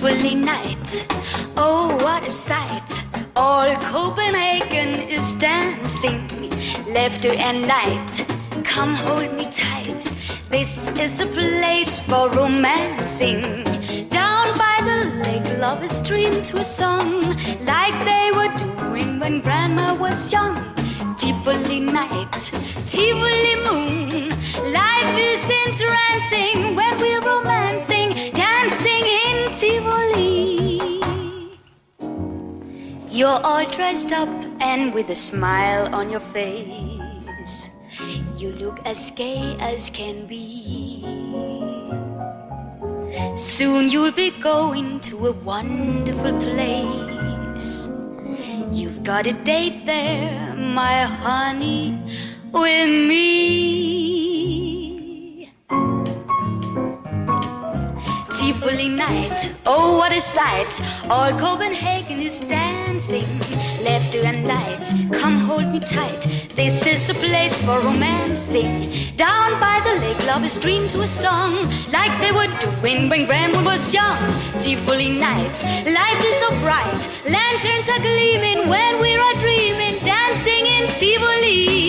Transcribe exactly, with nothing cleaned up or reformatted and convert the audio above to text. Tivoli night. Oh, what a sight! All Copenhagen is dancing, laughter and light. Come hold me tight. This is a place for romancing. Down by the lake, lovers dream to a song, like they were doing when grandma was young. Tivoli night, Tivoli moon. Life is entrancing when we're romancing, dancing in Tivoli. You're all dressed up and with a smile on your face. You look as gay as can be. Soon you'll be going to a wonderful place. You've got a date there, my honey, with me. Tivoli night, oh what a sight! All Copenhagen is dancing, laughter and light. Come hold me tight, this is a place for romancing. Down by the lake, lovers dream to a song, like they were doing when grandma was young. Tivoli night, life is so bright, lanterns are gleaming when we are dreaming, dancing in Tivoli.